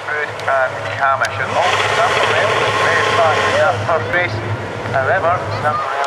Stroud and Camish, and all the stuff for them is very fast enough for pace. However,